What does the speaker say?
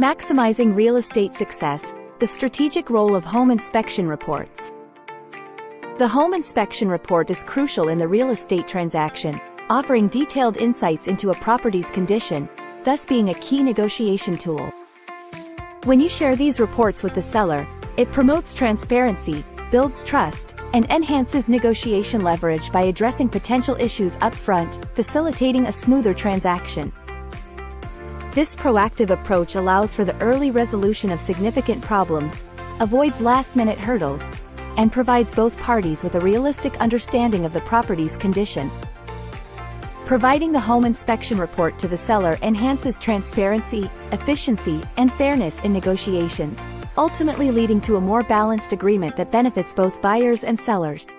Maximizing real estate success, the strategic role of home inspection reports. The home inspection report is crucial in the real estate transaction, offering detailed insights into a property's condition, thus being a key negotiation tool. When you share these reports with the seller, it promotes transparency, builds trust, and enhances negotiation leverage by addressing potential issues upfront, facilitating a smoother transaction. This proactive approach allows for the early resolution of significant problems, avoids last-minute hurdles, and provides both parties with a realistic understanding of the property's condition. Providing the home inspection report to the seller enhances transparency, efficiency, and fairness in negotiations, ultimately leading to a more balanced agreement that benefits both buyers and sellers.